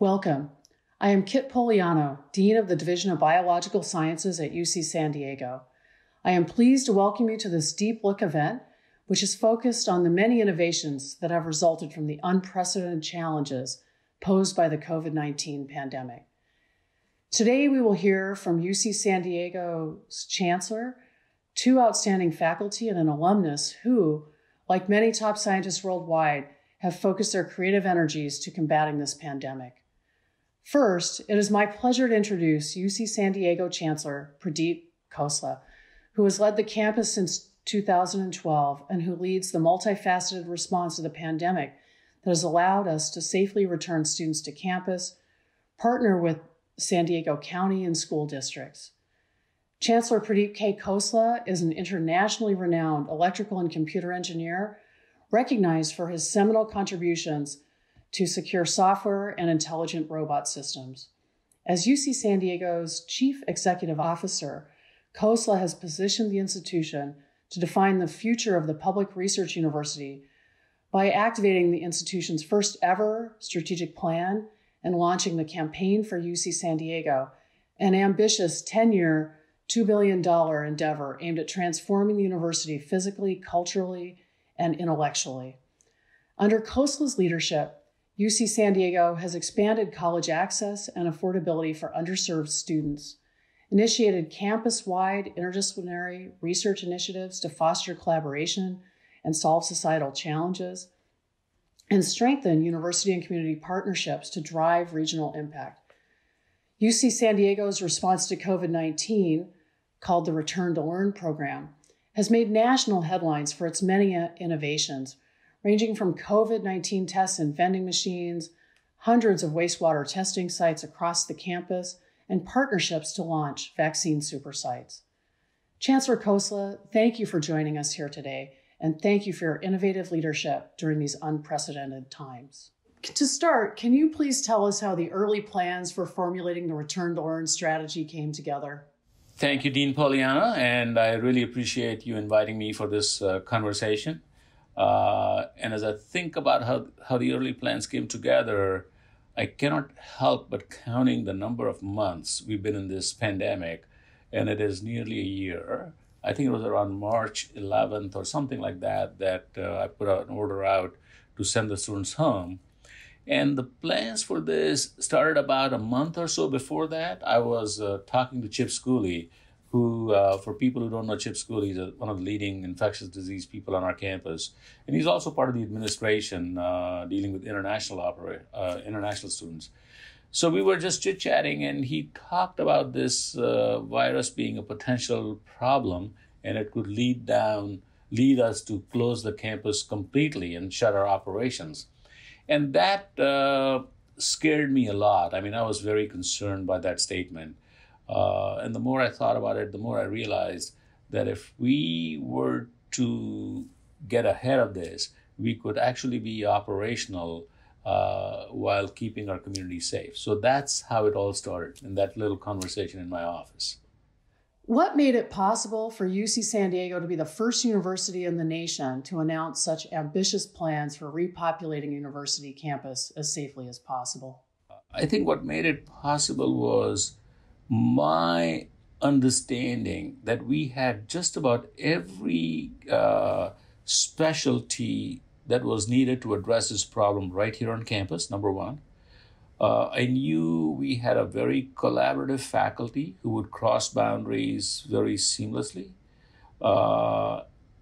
Welcome. I am Kit Pogliano, Dean of the Division of Biological Sciences at UC San Diego. I am pleased to welcome you to this Deep Look event, which is focused on the many innovations that have resulted from the unprecedented challenges posed by the COVID-19 pandemic. Today, we will hear from UC San Diego's chancellor, two outstanding faculty, and an alumnus who, like many top scientists worldwide, have focused their creative energies to combating this pandemic. First, it is my pleasure to introduce UC San Diego Chancellor Pradeep Khosla, who has led the campus since 2012 and who leads the multifaceted response to the pandemic that has allowed us to safely return students to campus, partner with San Diego County and school districts. Chancellor Pradeep K. Khosla is an internationally renowned electrical and computer engineer, recognized for his seminal contributions to secure software and intelligent robot systems. As UC San Diego's Chief Executive Officer, Khosla has positioned the institution to define the future of the public research university by activating the institution's first ever strategic plan and launching the Campaign for UC San Diego, an ambitious 10-year $2 billion endeavor aimed at transforming the university physically, culturally, and intellectually. Under Khosla's leadership, UC San Diego has expanded college access and affordability for underserved students, initiated campus-wide interdisciplinary research initiatives to foster collaboration and solve societal challenges, and strengthen university and community partnerships to drive regional impact. UC San Diego's response to COVID-19, called the Return to Learn program, has made national headlines for its many innovations, ranging from COVID-19 tests in vending machines, hundreds of wastewater testing sites across the campus, and partnerships to launch vaccine super sites. Chancellor Khosla, thank you for joining us here today, and thank you for your innovative leadership during these unprecedented times. To start, can you please tell us how the early plans for formulating the Return to Learn strategy came together? Thank you, Dean Pogliano, and I really appreciate you inviting me for this conversation. And as I think about how the early plans came together, I cannot help but counting the number of months we've been in this pandemic, and it is nearly a year. I think it was around March 11th or something like that, I put an order out to send the students home. And the plans for this started about a month or so before that. I was talking to Chip Schooley, who, for people who don't know, Chip Schooley is one of the leading infectious disease people on our campus. And he's also part of the administration dealing with international students. So we were just chit-chatting, and he talked about this virus being a potential problem, and it could lead us to close the campus completely and shut our operations. And that scared me a lot. I mean, I was very concerned by that statement. And the more I thought about it, the more I realized that if we were to get ahead of this, we could actually be operational while keeping our community safe. So that's how it all started in that little conversation in my office. What made it possible for UC San Diego to be the first university in the nation to announce such ambitious plans for repopulating university campus as safely as possible? I think what made it possible was my understanding that we had just about every specialty that was needed to address this problem right here on campus, number one. I knew we had a very collaborative faculty who would cross boundaries very seamlessly.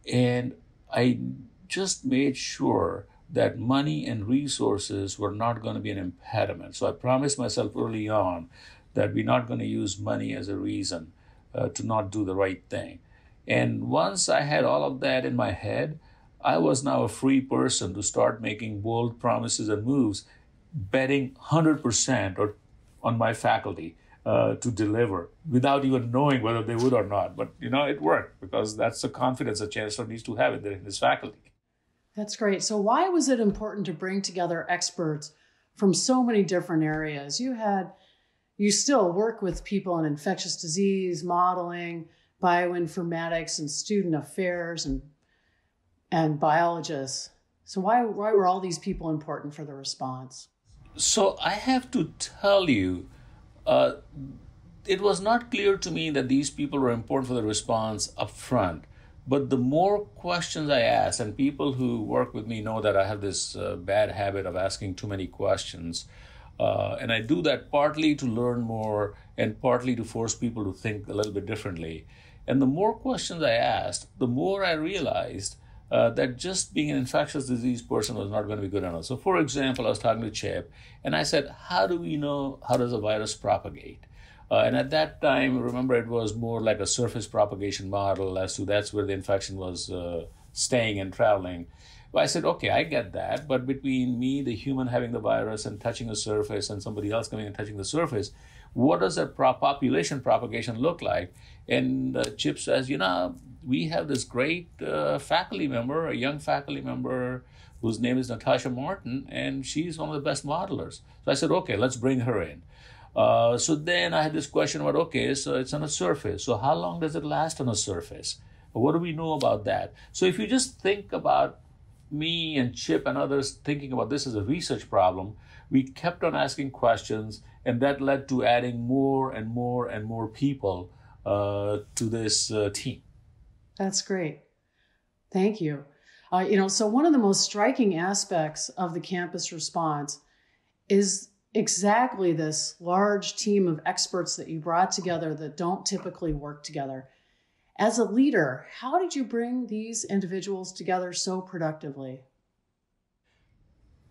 And I just made sure that money and resources were not going to be an impediment. So I promised myself early on that we're not going to use money as a reason to not do the right thing. And once I had all of that in my head, I was now a free person to start making bold promises and moves, betting 100% on my faculty to deliver without even knowing whether they would or not. But, you know, it worked because that's the confidence a chancellor needs to have in his faculty. That's great. So why was it important to bring together experts from so many different areas? You still work with people on infectious disease, modeling, bioinformatics, and student affairs, and biologists. So why were all these people important for the response? So I have to tell you, it was not clear to me that these people were important for the response up front. But the more questions I asked, and people who work with me know that I have this bad habit of asking too many questions. And I do that partly to learn more and partly to force people to think a little bit differently. And the more questions I asked, the more I realized that just being an infectious disease person was not going to be good enough. So for example, I was talking to Chip and I said, how do we know how does a virus propagate? And at that time, remember, it was more like a surface propagation model as to that's where the infection was staying and traveling. Well, I said, okay, I get that, but between me, the human having the virus and touching a surface and somebody else coming and touching the surface, what does a population propagation look like? And Chip says, you know, we have this great faculty member, a young faculty member whose name is Natasha Martin, and she's one of the best modelers. So I said, okay, let's bring her in. So then I had this question about, okay, so it's on a surface. So how long does it last on a surface? What do we know about that? So if you just think about me and Chip and others thinking about this as a research problem, we kept on asking questions, and that led to adding more and more and more people to this team. That's great. Thank you. You know, so one of the most striking aspects of the campus response is exactly this large team of experts that you brought together that don't typically work together. As a leader, how did you bring these individuals together so productively?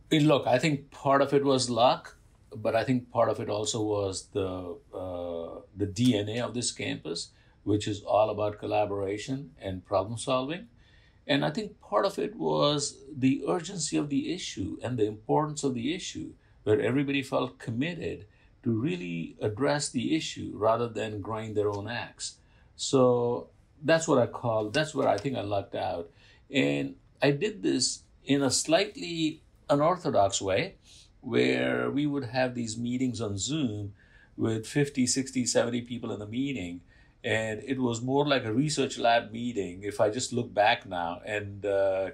Look, I think part of it was luck, but I think part of it also was the DNA of this campus, which is all about collaboration and problem solving. And I think part of it was the urgency of the issue and the importance of the issue, where everybody felt committed to really address the issue rather than grind their own axe. So that's what I call, that's where I think I lucked out. And I did this in a slightly unorthodox way, where we would have these meetings on Zoom with 50, 60, 70 people in the meeting. And it was more like a research lab meeting, if I just look back now. And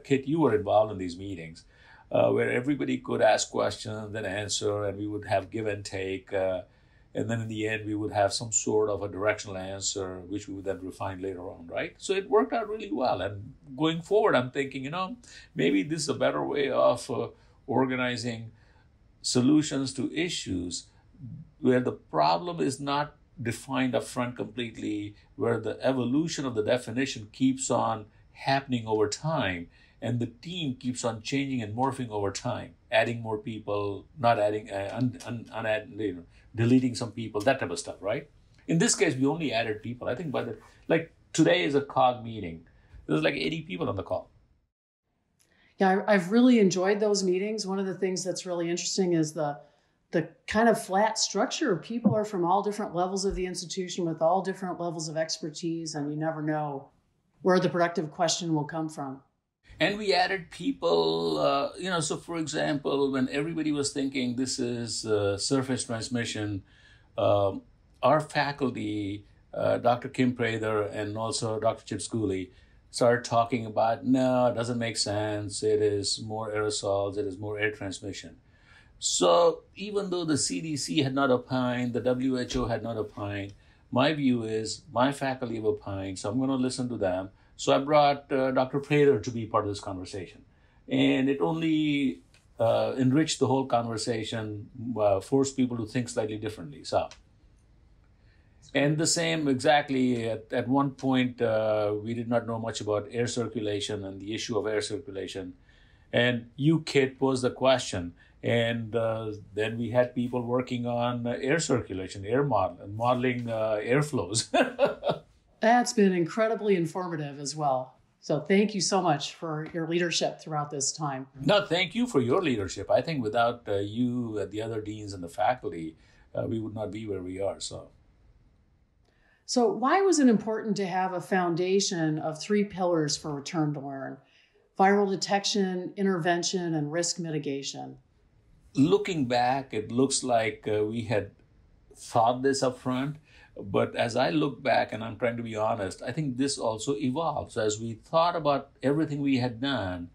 Kit, you were involved in these meetings where everybody could ask questions and answer, and we would have give and take. And then in the end, we would have some sort of a directional answer, which we would then refine later on, right? So it worked out really well. And going forward, I'm thinking, you know, maybe this is a better way of organizing solutions to issues where the problem is not defined up front completely, where the evolution of the definition keeps on happening over time, and the team keeps on changing and morphing over time, adding more people, not adding, deleting some people, that type of stuff, right? In this case, we only added people. I think by the, like today is a COG meeting. There's like 80 people on the call. Yeah, I've really enjoyed those meetings. One of the things that's really interesting is the kind of flat structure. People are from all different levels of the institution with all different levels of expertise, and you never know where the productive question will come from. And we added people, you know, so for example, when everybody was thinking this is surface transmission, our faculty, Dr. Kim Prather and also Dr. Chip Schooley, started talking about, no, it doesn't make sense. It is more aerosols. It is more air transmission. So even though the CDC had not opined, the WHO had not opined, my view is my faculty have opined, so I'm going to listen to them. So I brought Dr. Prather to be part of this conversation. And it only enriched the whole conversation, forced people to think slightly differently. So, and the same exactly, at one point, we did not know much about air circulation and the issue of air circulation. And you, Kit, posed the question. And then we had people working on air circulation, air modeling airflows. That's been incredibly informative as well. So thank you so much for your leadership throughout this time. No, thank you for your leadership. I think without you, the other deans and the faculty, we would not be where we are. So why was it important to have a foundation of three pillars for return to learn? Viral detection, intervention, and risk mitigation. Looking back, it looks like we had thought this up front. But as I look back, and I'm trying to be honest, I think this also evolves. As we thought about everything we had done,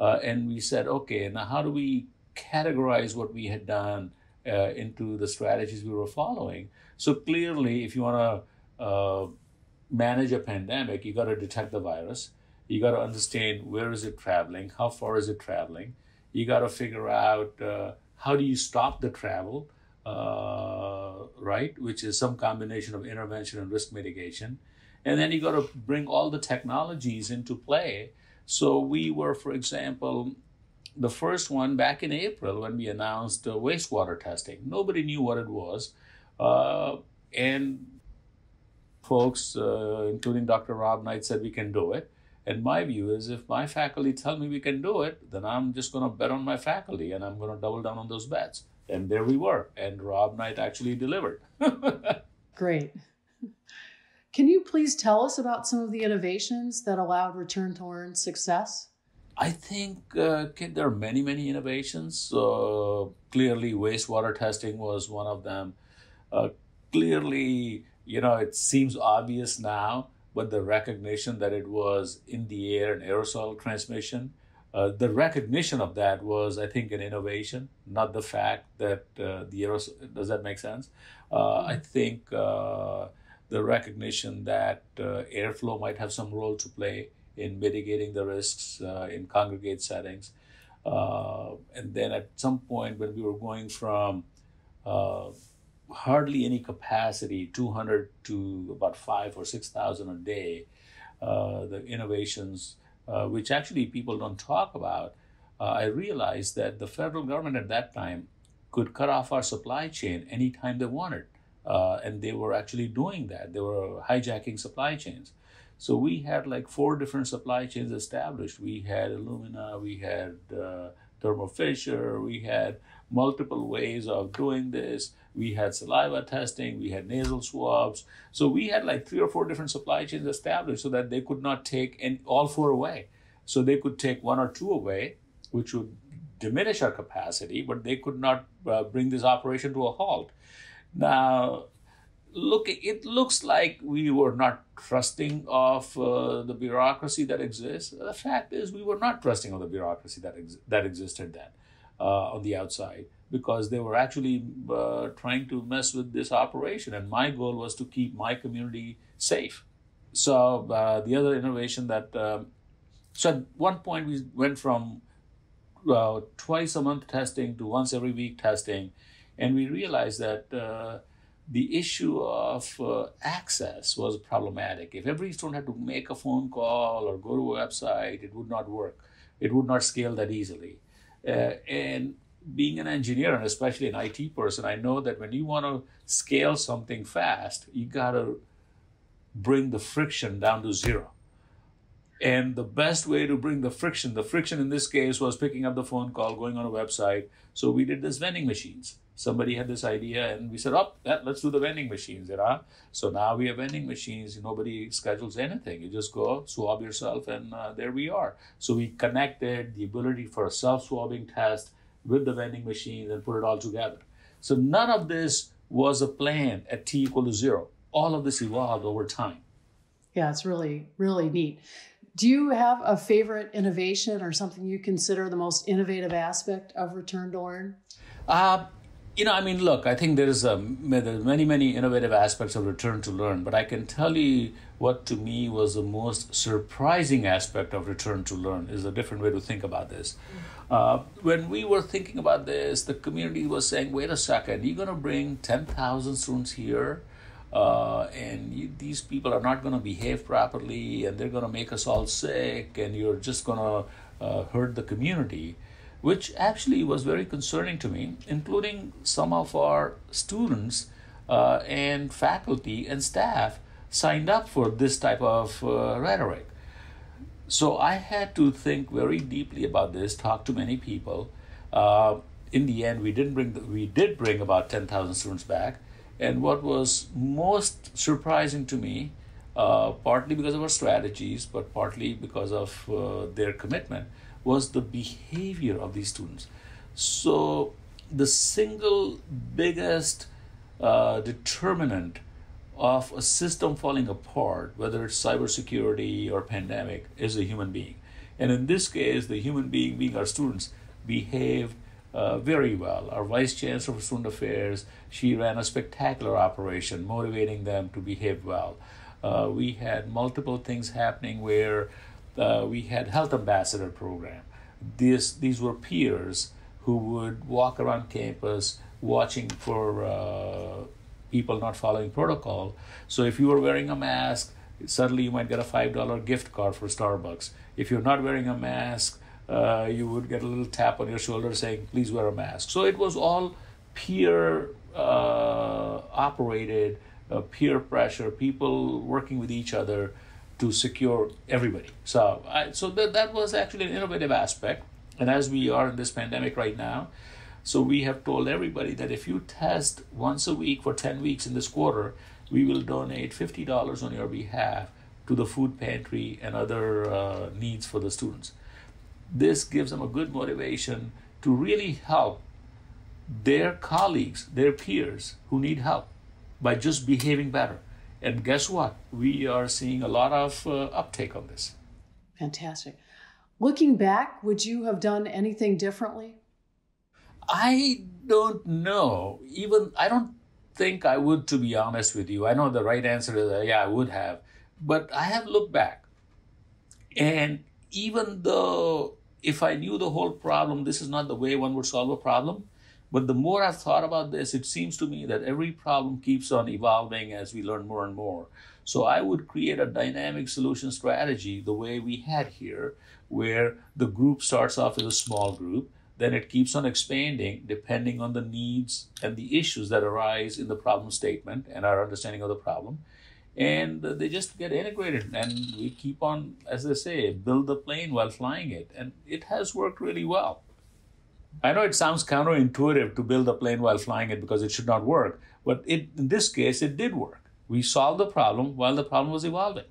and we said, okay, now how do we categorize what we had done into the strategies we were following. So clearly, if you want to manage a pandemic, you got to detect the virus. You got to understand where is it traveling, how far is it traveling. You got to figure out how do you stop the travel, right? Which is some combination of intervention and risk mitigation. And then you got to bring all the technologies into play. So we were, for example, the first one back in April when we announced wastewater testing. Nobody knew what it was. And folks, including Dr. Rob Knight, said we can do it. And my view is if my faculty tell me we can do it, then I'm just going to bet on my faculty and I'm going to double down on those bets. And there we were. And Rob Knight actually delivered. Great. Can you please tell us about some of the innovations that allowed Return to Learn success? I think, Kit, there are many, many innovations. Clearly, wastewater testing was one of them. Clearly, you know, it seems obvious now, but the recognition that it was in the air and aerosol transmission, the recognition of that was, I think, an innovation, not the fact that the aerosol, does that make sense? I think the recognition that airflow might have some role to play in mitigating the risks in congregate settings. And then at some point when we were going from hardly any capacity, 200 to about 5,000 or 6,000 a day, the innovations, which actually people don't talk about, I realized that the federal government at that time could cut off our supply chain anytime they wanted. And they were actually doing that. They were hijacking supply chains. So we had like 4 different supply chains established. We had Illumina, we had Thermo Fisher, we had multiple ways of doing this. We had saliva testing, we had nasal swabs. So we had like 3 or 4 different supply chains established so that they could not take all 4 away. So they could take 1 or 2 away, which would diminish our capacity, but they could not bring this operation to a halt. Now, it looks like we were not trusting of the bureaucracy that exists. The fact is we were not trusting of the bureaucracy that existed then on the outside, because they were actually trying to mess with this operation. And my goal was to keep my community safe. So the other innovation that, so at one point we went from twice a month testing to once every week testing. And we realized that the issue of access was problematic. If every student had to make a phone call or go to a website, it would not work. It would not scale that easily. And being an engineer, and especially an IT person, I know that when you want to scale something fast, you got to bring the friction down to 0. And the best way to bring the friction in this case was picking up the phone call, going on a website. So we did this vending machines. Somebody had this idea and we said, oh, let's do the vending machines, you know? So now we have vending machines, nobody schedules anything. You just go swab yourself and there we are. So we connected the ability for a self-swabbing test with the vending machines and put it all together. So none of this was a plan at t = 0. All of this evolved over time. Yeah, it's really, really neat. Do you have a favorite innovation or something you consider the most innovative aspect of Return to Learn? You know, I mean, look, I think there's many, many innovative aspects of Return to Learn, but I can tell you what to me was the most surprising aspect of Return to Learn is a different way to think about this. When we were thinking about this, the community was saying, wait a second, you're going to bring 10,000 students here? And these people are not going to behave properly and they're going to make us all sick and you're just going to hurt the community, which actually was very concerning to me, including some of our students and faculty and staff signed up for this type of rhetoric. So I had to think very deeply about this, talk to many people. In the end, we did bring about 10,000 students back. And what was most surprising to me, partly because of our strategies, but partly because of their commitment, was the behavior of these students. So the single biggest determinant of a system falling apart, whether it's cybersecurity or pandemic, is a human being. And in this case, the human being being our students behaved very well. Our vice chancellor for student affairs, she ran a spectacular operation, motivating them to behave well. We had multiple things happening where we had health ambassador program. These were peers who would walk around campus watching for people not following protocol. So if you were wearing a mask, suddenly you might get a $5 gift card for Starbucks. If you're not wearing a mask, you would get a little tap on your shoulder saying, please wear a mask. So it was all peer operated, peer pressure, people working with each other to secure everybody. So that was actually an innovative aspect. And as we are in this pandemic right now, so we have told everybody that if you test once a week for 10 weeks in this quarter, we will donate $50 on your behalf to the food pantry and other needs for the students. This gives them a good motivation to really help their colleagues, their peers who need help by just behaving better. And guess what? We are seeing a lot of uptake on this. Fantastic. Looking back, would you have done anything differently? I don't know. I don't think I would, to be honest with you. I know the right answer is, yeah, I would have. But I have looked back. And even though if I knew the whole problem, this is not the way one would solve a problem. But the more I've thought about this, it seems to me that every problem keeps on evolving as we learn more and more. So I would create a dynamic solution strategy the way we had here, where the group starts off as a small group. Then it keeps on expanding depending on the needs and the issues that arise in the problem statement and our understanding of the problem. And they just get integrated, and we keep on, as they say, build the plane while flying it. And it has worked really well. I know it sounds counterintuitive to build a plane while flying it because it should not work, but in this case, it did work. We solved the problem while the problem was evolving.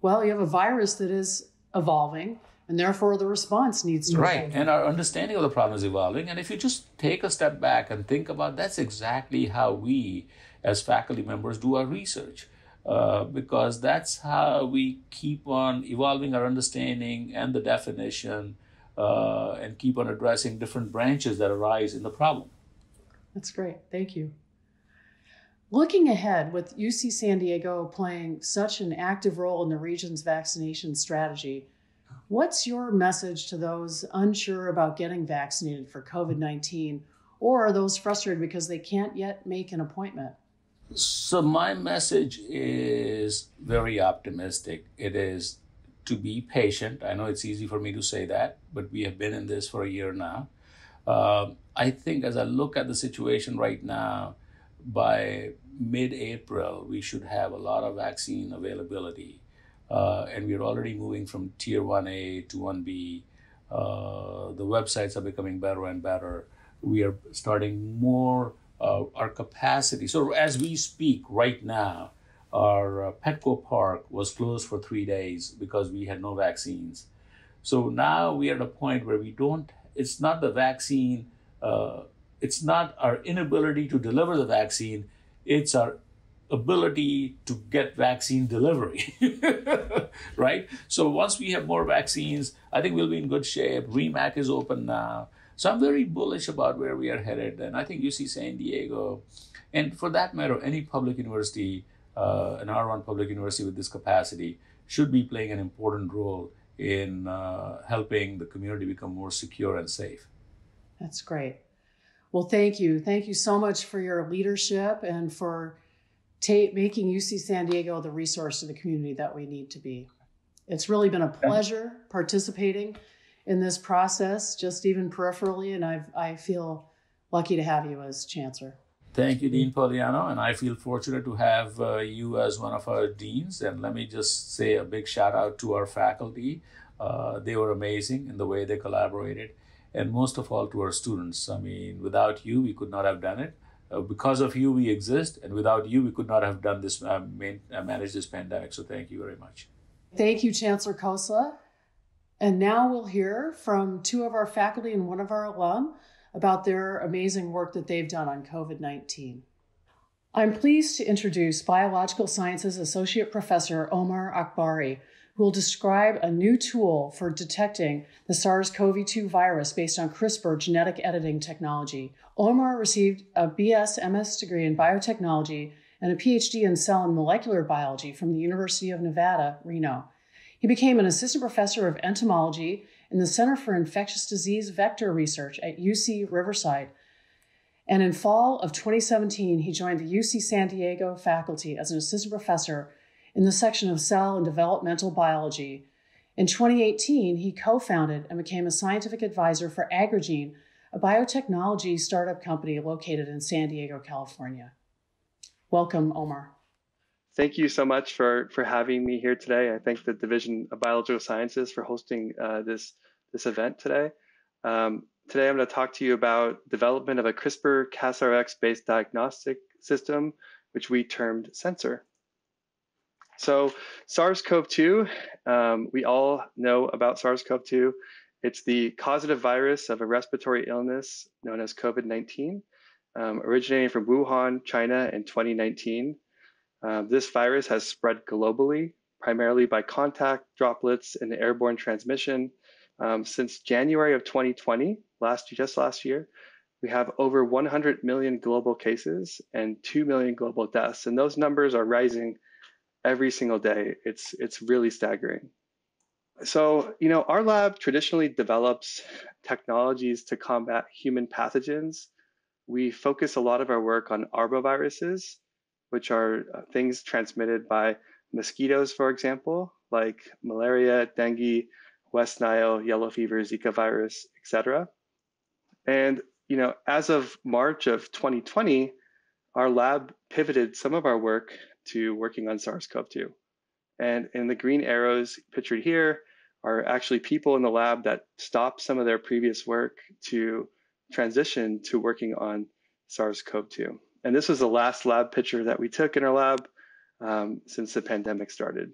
Well, you have a virus that is evolving, and therefore the response needs to evolve. Right, and our understanding of the problem is evolving. And if you just take a step back and think about, that's exactly how we as faculty members do our research, because that's how we keep on evolving our understanding and the definition and keep on addressing different branches that arise in the problem. That's great, thank you. Looking ahead, with UC San Diego playing such an active role in the region's vaccination strategy, what's your message to those unsure about getting vaccinated for COVID-19, or are those frustrated because they can't yet make an appointment? So my message is very optimistic. It is to be patient. I know it's easy for me to say that, but we have been in this for a year now. I think as I look at the situation right now, by mid-April, we should have a lot of vaccine availability. And we're already moving from tier 1A to 1B. The websites are becoming better and better. We are starting more our capacity. So as we speak right now, our Petco Park was closed for 3 days because we had no vaccines. So now we are at a point where we don't, it's not the vaccine, it's not our inability to deliver the vaccine, it's our ability to get vaccine delivery, right? So once we have more vaccines, I think we'll be in good shape. REMAC is open now. So I'm very bullish about where we are headed. And I think UC San Diego, and for that matter, any public university, an R1 public university with this capacity, should be playing an important role in helping the community become more secure and safe. That's great. Well, thank you. Thank you so much for your leadership and for making UC San Diego the resource to the community that we need to be. It's really been a pleasure participating in this process, just even peripherally, and I feel lucky to have you as chancellor. Thank you, Dean Pogliano, and I feel fortunate to have you as one of our deans. And let me just say a big shout out to our faculty. They were amazing in the way they collaborated, and most of all to our students. I mean, without you, we could not have done it. Because of you, we exist, and without you, we could not have done this, managed this pandemic. So thank you very much. Thank you, Chancellor Khosla. And now we'll hear from two of our faculty and one of our alum about their amazing work that they've done on COVID-19. I'm pleased to introduce Biological Sciences Associate Professor Omar Akbari, who will describe a new tool for detecting the SARS-CoV-2 virus based on CRISPR genetic editing technology. Omar received a BS MS degree in biotechnology and a PhD in cell and molecular biology from the University of Nevada, Reno. He became an assistant professor of entomology in the Center for Infectious Disease Vector Research at UC Riverside. And in fall of 2017, he joined the UC San Diego faculty as an assistant professor in the section of cell and developmental biology. In 2018, he co-founded and became a scientific advisor for Agrigene, a biotechnology startup company located in San Diego, California. Welcome, Omar. Thank you so much for having me here today. I thank the Division of Biological Sciences for hosting this event today. Today I'm going to talk to you about development of a CRISPR CasRx-based diagnostic system, which we termed SENSR. So SARS-CoV-2, we all know about SARS-CoV-2. It's the causative virus of a respiratory illness known as COVID-19, originating from Wuhan, China in 2019. This virus has spread globally, primarily by contact, droplets, and airborne transmission. Since January of 2020, just last year, we have over 100 million global cases and 2 million global deaths. And those numbers are rising every single day. It's really staggering. So, you know, our lab traditionally develops technologies to combat human pathogens. We focus a lot of our work on arboviruses, which are things transmitted by mosquitoes, for example, like malaria, dengue, West Nile, yellow fever, Zika virus, et cetera. And, you know, as of March of 2020, our lab pivoted some of our work to working on SARS-CoV-2. And the green arrows pictured here are actually people in the lab that stopped some of their previous work to transition to working on SARS-CoV-2. And this was the last lab picture that we took in our lab since the pandemic started.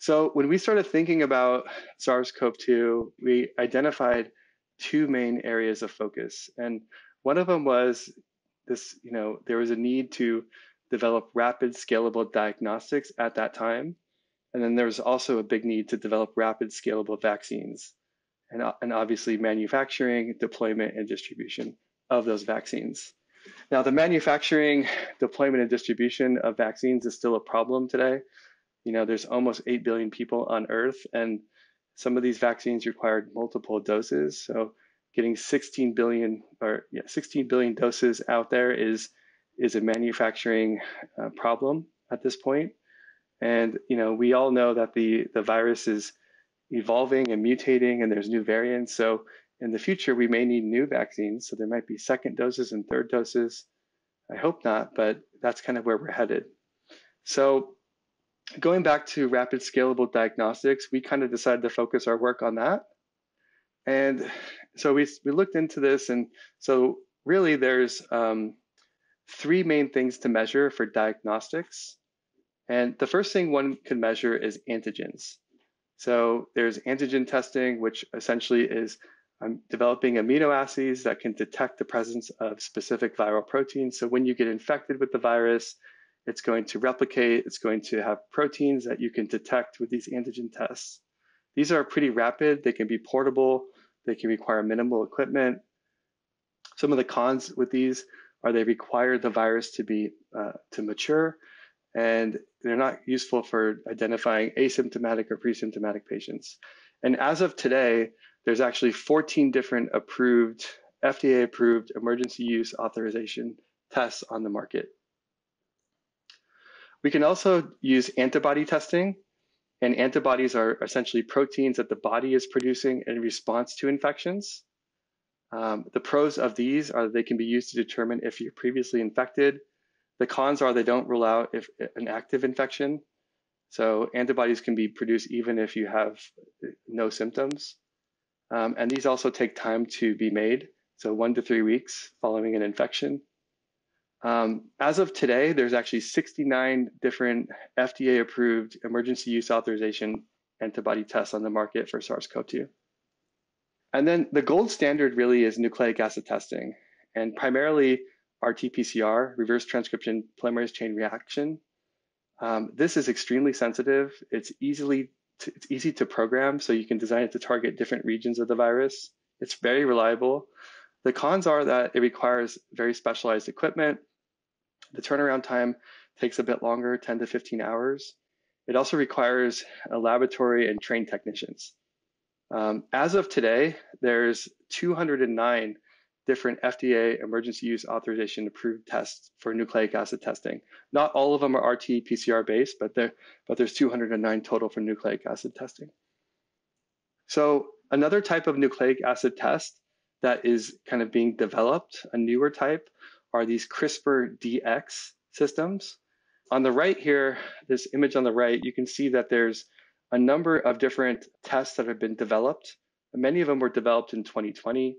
So when we started thinking about SARS-CoV-2, we identified two main areas of focus. And one of them was this, you know, there was a need to develop rapid scalable diagnostics at that time. And then there was also a big need to develop rapid scalable vaccines and obviously manufacturing, deployment, and distribution of those vaccines. Now, the manufacturing, deployment, and distribution of vaccines is still a problem today. You know, there's almost 8 billion people on Earth, and some of these vaccines required multiple doses. So getting 16 billion doses out there is a manufacturing problem at this point. And, you know, we all know that the virus is evolving and mutating, and there's new variants. So in the future, we may need new vaccines. So there might be second doses and third doses. I hope not, but that's kind of where we're headed. So going back to rapid scalable diagnostics, we kind of decided to focus our work on that. And so we looked into this. And so really there's three main things to measure for diagnostics. And the first thing one can measure is antigens. So there's antigen testing, which essentially is I'm developing immunoassays that can detect the presence of specific viral proteins. So when you get infected with the virus, it's going to replicate, it's going to have proteins that you can detect with these antigen tests. These are pretty rapid, they can be portable, they can require minimal equipment. Some of the cons with these are they require the virus to be to mature, and they're not useful for identifying asymptomatic or pre-symptomatic patients. And as of today, there's actually 14 different approved, FDA-approved emergency use authorization tests on the market. We can also use antibody testing, and antibodies are essentially proteins that the body is producing in response to infections. The pros of these are that they can be used to determine if you're previously infected. The cons are they don't rule out if an active infection. So antibodies can be produced even if you have no symptoms. And these also take time to be made, so 1 to 3 weeks following an infection. As of today, there's actually 69 different FDA-approved emergency use authorization antibody tests on the market for SARS-CoV-2. And then the gold standard really is nucleic acid testing, and primarily RT-PCR, reverse transcription polymerase chain reaction. This is extremely sensitive. It's easy to program, so you can design it to target different regions of the virus. It's very reliable. The cons are that it requires very specialized equipment. The turnaround time takes a bit longer, 10 to 15 hours. It also requires a laboratory and trained technicians. As of today, there's 209 different FDA emergency use authorization approved tests for nucleic acid testing. Not all of them are RT-PCR based, but there's 209 total for nucleic acid testing. So another type of nucleic acid test that is kind of being developed, a newer type, are these CRISPR-DX systems. On the right here, this image on the right, you can see that there's a number of different tests that have been developed. Many of them were developed in 2020,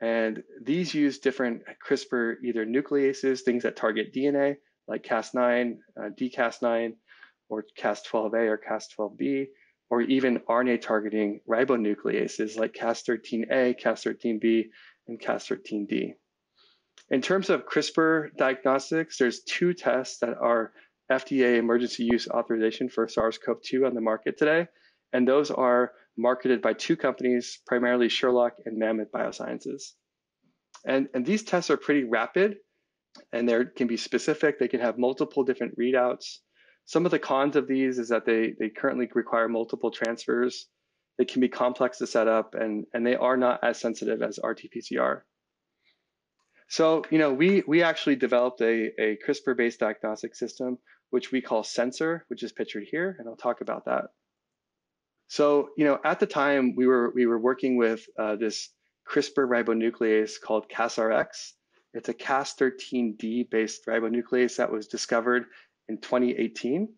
and these use different CRISPR either nucleases, things that target DNA, like Cas9, dCas9, or Cas12a or Cas12b, or even RNA targeting ribonucleases like Cas13a, Cas13b, and Cas13D. In terms of CRISPR diagnostics, there's two tests that are FDA emergency use authorization for SARS-CoV-2 on the market today, and those are marketed by two companies, primarily Sherlock and Mammoth Biosciences. And these tests are pretty rapid, and they can be specific. They can have multiple different readouts. Some of the cons of these is that they currently require multiple transfers. They can be complex to set up, and they are not as sensitive as RT-PCR. So, you know, we actually developed a CRISPR-based diagnostic system, which we call SENSR, which is pictured here, and I'll talk about that. So, you know, at the time we were working with this CRISPR ribonuclease called CasRx. It's a Cas13D based ribonuclease that was discovered in 2018,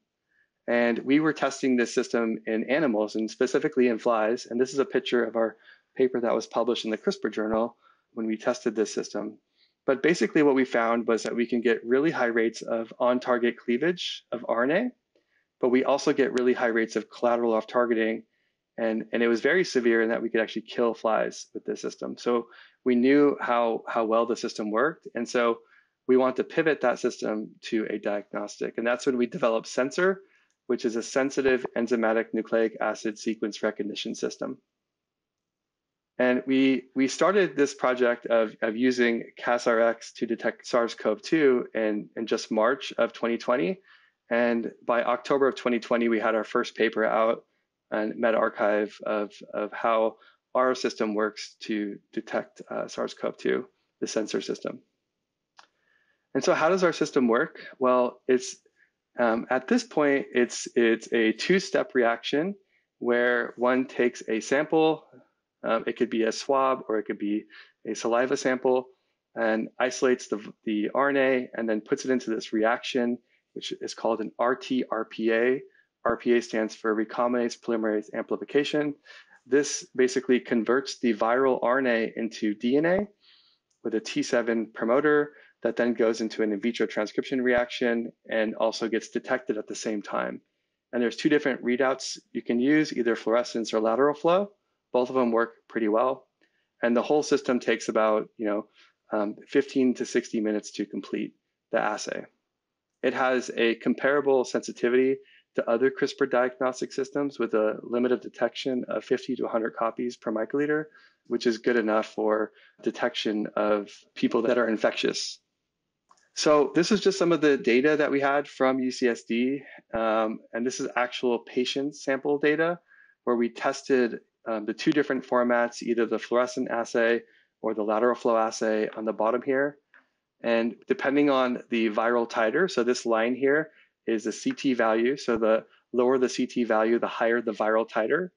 and we were testing this system in animals and specifically in flies. And this is a picture of our paper that was published in the CRISPR journal when we tested this system. But basically what we found was that we can get really high rates of on-target cleavage of RNA, but we also get really high rates of collateral off-targeting. And it was very severe in that we could actually kill flies with this system. So we knew how well the system worked. And so we want to pivot that system to a diagnostic. And that's when we developed SENSR, which is a sensitive enzymatic nucleic acid sequence recognition system. And we started this project of using CasRx to detect SARS-CoV-2 in just March of 2020. And by October of 2020, we had our first paper out and meta-archive of how our system works to detect SARS-CoV-2, the SENSR system. And so how does our system work? Well, it's at this point, it's a two-step reaction where one takes a sample. It could be a swab or it could be a saliva sample, and isolates the RNA and then puts it into this reaction, which is called an RT-RPA. RPA stands for recombinase polymerase amplification. This basically converts the viral RNA into DNA with a T7 promoter that then goes into an in vitro transcription reaction and also gets detected at the same time. And there's two different readouts you can use, either fluorescence or lateral flow. Both of them work pretty well, and the whole system takes about 15 to 60 minutes to complete the assay. It has a comparable sensitivity to other CRISPR diagnostic systems with a limit of detection of 50 to 100 copies per microliter, which is good enough for detection of people that are infectious. So this is just some of the data that we had from UCSD, and this is actual patient sample data where we tested the two different formats, either the fluorescent assay or the lateral flow assay on the bottom here. And depending on the viral titer, so this line here is the CT value. So the lower the CT value, the higher the viral titer.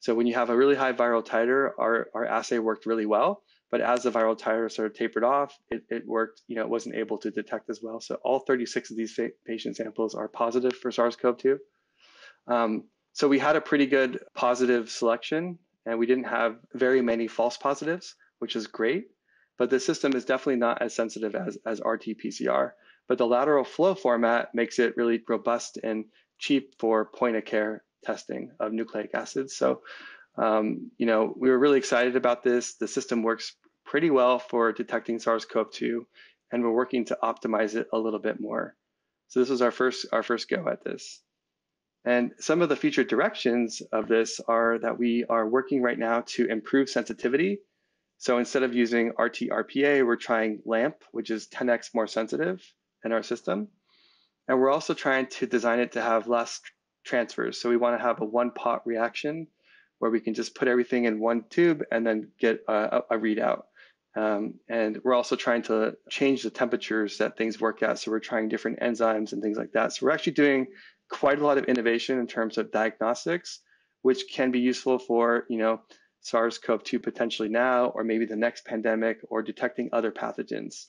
So when you have a really high viral titer, our assay worked really well. But as the viral titer sort of tapered off, it worked, it wasn't able to detect as well. So all 36 of these patient samples are positive for SARS-CoV-2. So we had a pretty good positive selection, and we didn't have very many false positives, which is great, but the system is definitely not as sensitive as RT-PCR. But the lateral flow format makes it really robust and cheap for point-of-care testing of nucleic acids. So, we were really excited about this. The system works pretty well for detecting SARS-CoV-2, and we're working to optimize it a little bit more. So this was our first go at this. And some of the future directions of this are that we are working right now to improve sensitivity. So instead of using RT-RPA, we're trying LAMP, which is 10x more sensitive in our system. And we're also trying to design it to have less transfers. So we want to have a one-pot reaction where we can just put everything in one tube and then get a readout. And we're also trying to change the temperatures that things work at. So we're trying different enzymes and things like that. So we're actually doing quite a lot of innovation in terms of diagnostics, which can be useful for, you know, SARS-CoV-2 potentially now, or maybe the next pandemic, or detecting other pathogens.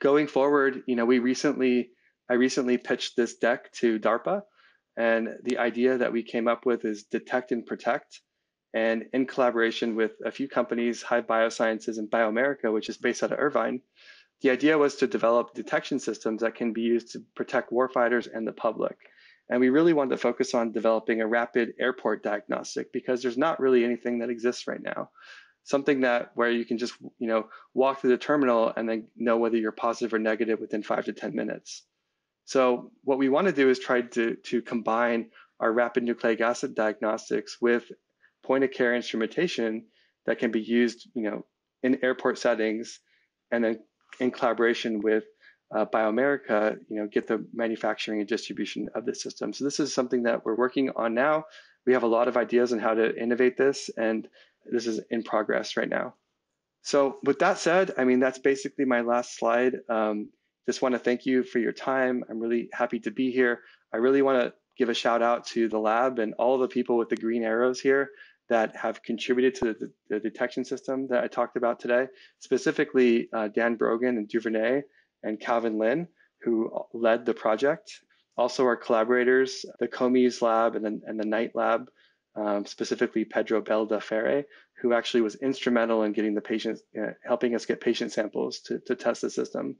Going forward, you know, I recently pitched this deck to DARPA, and the idea that we came up with is detect and protect, and in collaboration with a few companies, Hive Biosciences and BioAmerica, which is based out of Irvine. The idea was to develop detection systems that can be used to protect warfighters and the public. And we really wanted to focus on developing a rapid airport diagnostic, because there's not really anything that exists right now. Something that where you can just, you know, walk through the terminal and then know whether you're positive or negative within 5 to 10 minutes. So what we want to do is try to combine our rapid nucleic acid diagnostics with point of care instrumentation that can be used, you know, in airport settings, and then in collaboration with BioAmerica, you know, get the manufacturing and distribution of the system. So this is something that we're working on now. We have a lot of ideas on how to innovate this, and this is in progress right now. So with that said, I mean, that's basically my last slide. Just want to thank you for your time. I'm really happy to be here. I really want to give a shout out to the lab and all the people with the green arrows here that have contributed to the detection system that I talked about today, specifically Dan Brogan and Duvernay and Calvin Lin, who led the project. Also our collaborators, the Comies lab and the Knight lab, specifically Pedro Belda Ferre, who actually was instrumental in getting the patients, helping us get patient samples to test the system.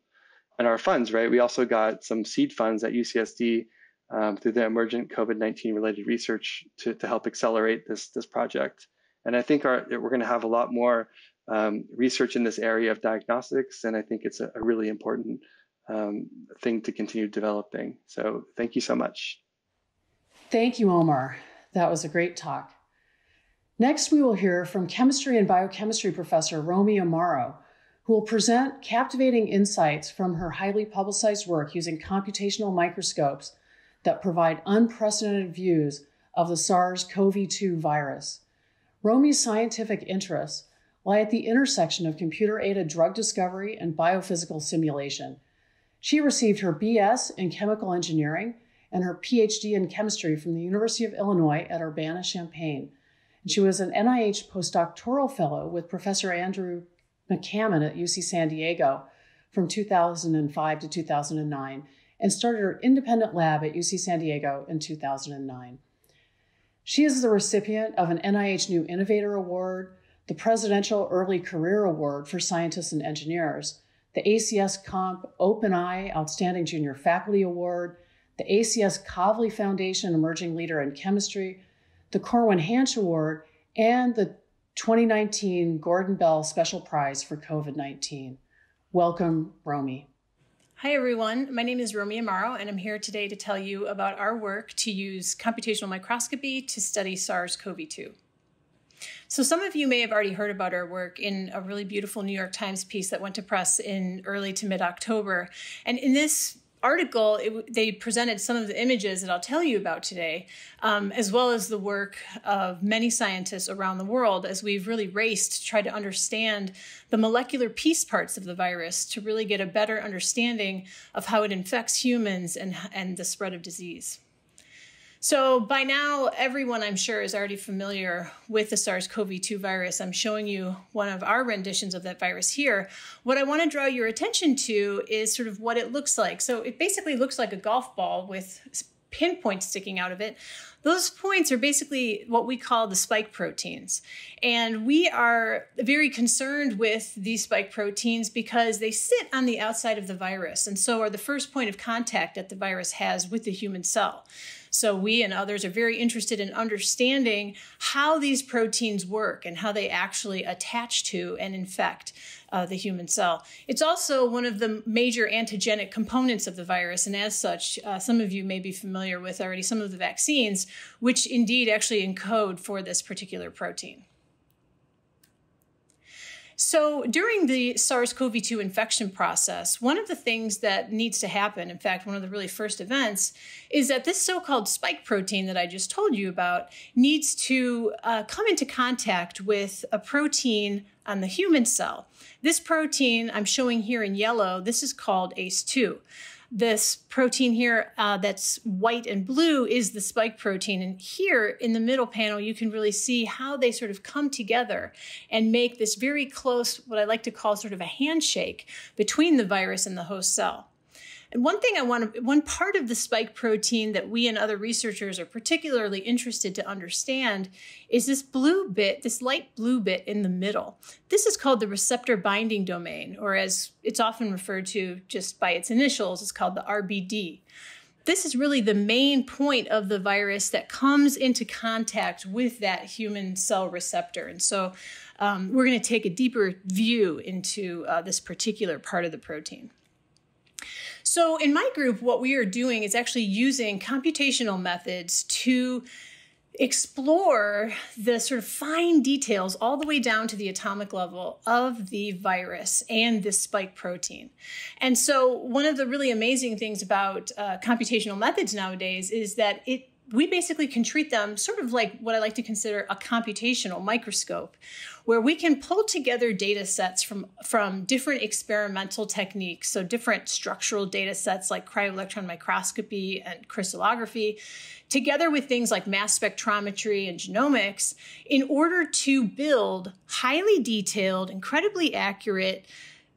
And our funds, right? We also got some seed funds at UCSD through the emergent COVID-19 related research to help accelerate this project. And I think we're going to have a lot more research in this area of diagnostics, and I think it's a really important thing to continue developing. So thank you so much. Thank you, Omar. That was a great talk. Next, we will hear from chemistry and biochemistry professor Romy Amaro, who will present captivating insights from her highly publicized work using computational microscopes that provide unprecedented views of the SARS-CoV-2 virus. Romy's scientific interests lie at the intersection of computer-aided drug discovery and biophysical simulation. She received her BS in chemical engineering and her PhD in chemistry from the University of Illinois at Urbana-Champaign. And she was an NIH postdoctoral fellow with Professor Andrew McCammon at UC San Diego from 2005 to 2009, and started her independent lab at UC San Diego in 2009. She is the recipient of an NIH New Innovator Award, the Presidential Early Career Award for Scientists and Engineers, the ACS Comp OpenEye Outstanding Junior Faculty Award, the ACS Kavli Foundation Emerging Leader in Chemistry, the Corwin Hanch Award, and the 2019 Gordon Bell Special Prize for COVID-19. Welcome, Romy. Hi, everyone. My name is Romy Amaro, and I'm here today to tell you about our work to use computational microscopy to study SARS-CoV-2. So some of you may have already heard about our work in a really beautiful New York Times piece that went to press in early to mid-October. And in this article, they presented some of the images that I'll tell you about today, as well as the work of many scientists around the world as we've really raced to try to understand the molecular piece parts of the virus to really get a better understanding of how it infects humans and the spread of disease. So by now, everyone, I'm sure, is already familiar with the SARS-CoV-2 virus. I'm showing you one of our renditions of that virus here. What I want to draw your attention to is sort of what it looks like. So it basically looks like a golf ball with pinpoints sticking out of it. Those points are basically what we call the spike proteins. And we are very concerned with these spike proteins because they sit on the outside of the virus and so are the first point of contact that the virus has with the human cell. So we and others are very interested in understanding how these proteins work and how they actually attach to and infect the human cell. It's also one of the major antigenic components of the virus, and as such, some of you may be familiar with already some of the vaccines, which indeed actually encode for this particular protein. So during the SARS-CoV-2 infection process, one of the things that needs to happen, in fact, one of the really first events, is that this so-called spike protein that I just told you about needs to come into contact with a protein on the human cell. This protein I'm showing here in yellow, this is called ACE2. This protein here that's white and blue is the spike protein. And here in the middle panel, you can really see how they sort of come together and make this very close, what I like to call sort of a handshake between the virus and the host cell. And one thing I want to, one part of the spike protein that we and other researchers are particularly interested to understand is this blue bit, this light blue bit in the middle. This is called the receptor binding domain, or as it's often referred to just by its initials, it's called the RBD. This is really the main point of the virus that comes into contact with that human cell receptor. And so we're going to take a deeper view into this particular part of the protein. So in my group, what we are doing is actually using computational methods to explore the sort of fine details all the way down to the atomic level of the virus and this spike protein. And so one of the really amazing things about computational methods nowadays is that we basically can treat them sort of like what I like to consider a computational microscope, where we can pull together data sets from different experimental techniques, so different structural data sets like cryo-electron microscopy and crystallography, together with things like mass spectrometry and genomics, in order to build highly detailed, incredibly accurate,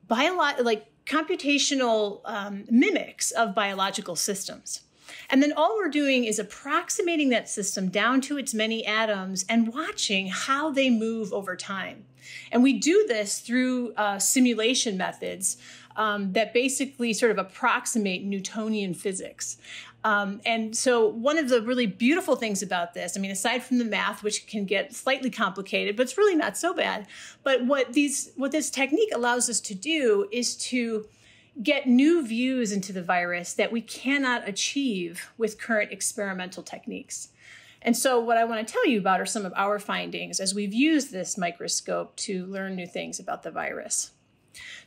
computational mimics of biological systems. And then all we're doing is approximating that system down to its many atoms and watching how they move over time. And we do this through simulation methods that basically sort of approximate Newtonian physics. And so one of the really beautiful things about this, I mean, aside from the math, which can get slightly complicated, but it's really not so bad. But what this technique allows us to do is to get new views into the virus that we cannot achieve with current experimental techniques. And so what I want to tell you about are some of our findings as we've used this microscope to learn new things about the virus.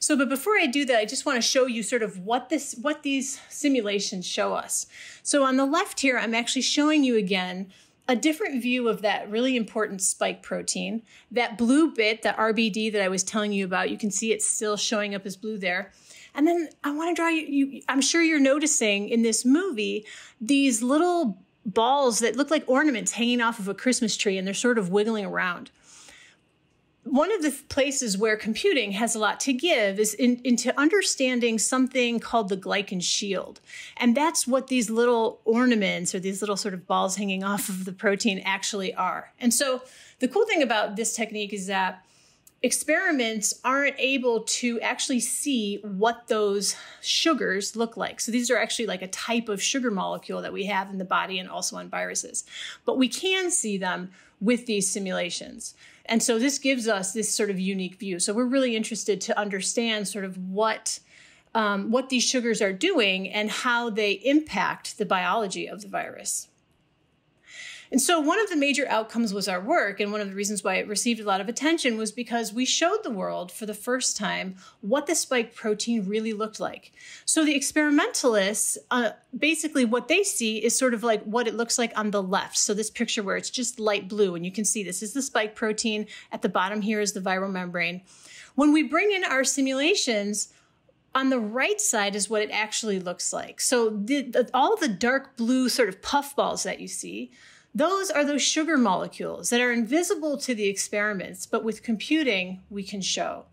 So, but before I do that, I just want to show you sort of what these simulations show us. So on the left here, I'm actually showing you again a different view of that really important spike protein. That blue bit, the RBD that I was telling you about, you can see it's still showing up as blue there. And then I want to draw you, I'm sure you're noticing in this movie, these little balls that look like ornaments hanging off of a Christmas tree, and they're sort of wiggling around. One of the places where computing has a lot to give is into understanding something called the glycan shield. And that's what these little ornaments or these little sort of balls hanging off of the protein actually are. And so the cool thing about this technique is that experiments aren't able to actually see what those sugars look like. So these are actually like a type of sugar molecule that we have in the body and also on viruses. But we can see them with these simulations. And so this gives us this sort of unique view. So we're really interested to understand sort of what these sugars are doing and how they impact the biology of the virus. And so one of the major outcomes was our work, and one of the reasons why it received a lot of attention was because we showed the world for the first time what the spike protein really looked like. So the experimentalists, basically what they see is sort of like what it looks like on the left. So this picture where it's just light blue, and you can see this is the spike protein. At the bottom here is the viral membrane. When we bring in our simulations, on the right side is what it actually looks like. So all the dark blue sort of puffballs that you see, those are those sugar molecules that are invisible to the experiments, but with computing, we can show.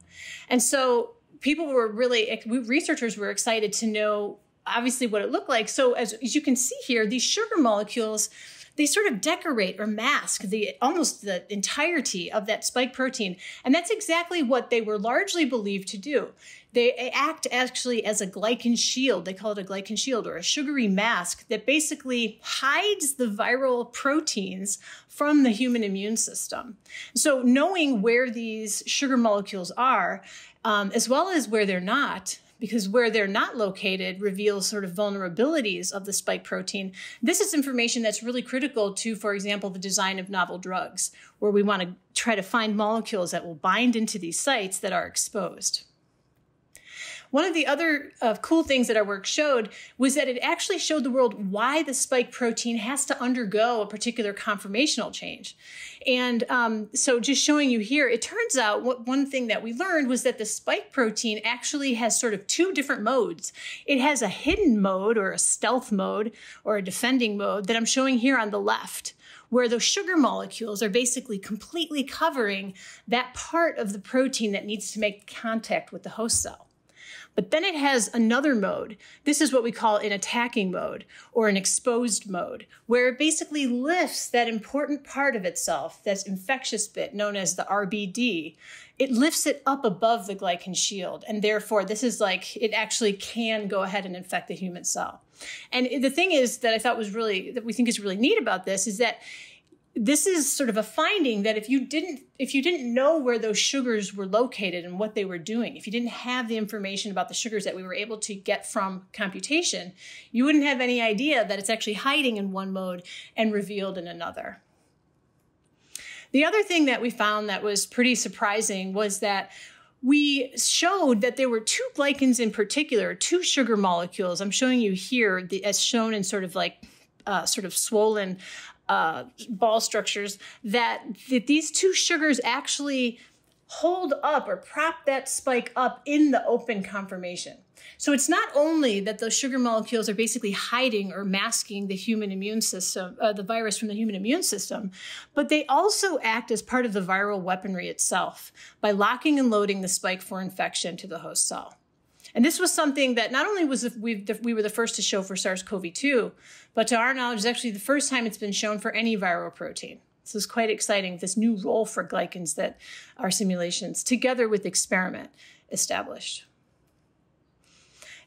And so researchers were excited to know, obviously, what it looked like. So as you can see here, these sugar molecules, they sort of decorate or mask almost the entirety of that spike protein. And that's exactly what they were largely believed to do. They act actually as a glycan shield. They call it a glycan shield, or a sugary mask that basically hides the viral proteins from the human immune system. So knowing where these sugar molecules are as well as where they're not, because where they're not located reveals sort of vulnerabilities of the spike protein. This is information that's really critical to, for example, the design of novel drugs, where we want to try to find molecules that will bind into these sites that are exposed. One of the other cool things that our work showed was that it actually showed the world why the spike protein has to undergo a particular conformational change. And so just showing you here, it turns out one thing that we learned was that the spike protein actually has sort of two different modes. It has a hidden mode or a stealth mode or a defending mode that I'm showing here on the left, where those sugar molecules are basically completely covering that part of the protein that needs to make contact with the host cell. But then it has another mode. This is what we call an attacking mode or an exposed mode, where it basically lifts that important part of itself, that infectious bit known as the RBD. It lifts it up above the glycan shield. And therefore, this is like, it actually can go ahead and infect the human cell. And the thing is that I thought was really, that we think is really neat about this is that this is sort of a finding that if you didn't know where those sugars were located and what they were doing, if you didn't have the information about the sugars that we were able to get from computation, you wouldn't have any idea that it's actually hiding in one mode and revealed in another. The other thing that we found that was pretty surprising was that we showed that there were two glycans in particular, two sugar molecules. I'm showing you here, as shown in sort of like swollen ball structures, that these two sugars actually hold up or prop that spike up in the open conformation. So it's not only that those sugar molecules are basically hiding or masking the human immune system, the virus from the human immune system, but they also act as part of the viral weaponry itself by locking and loading the spike for infection to the host cell. And this was something that not only was we were the first to show for SARS-CoV-2, but to our knowledge is actually the first time it's been shown for any viral protein. This is quite exciting, this new role for glycans that our simulations, together with experiment, established.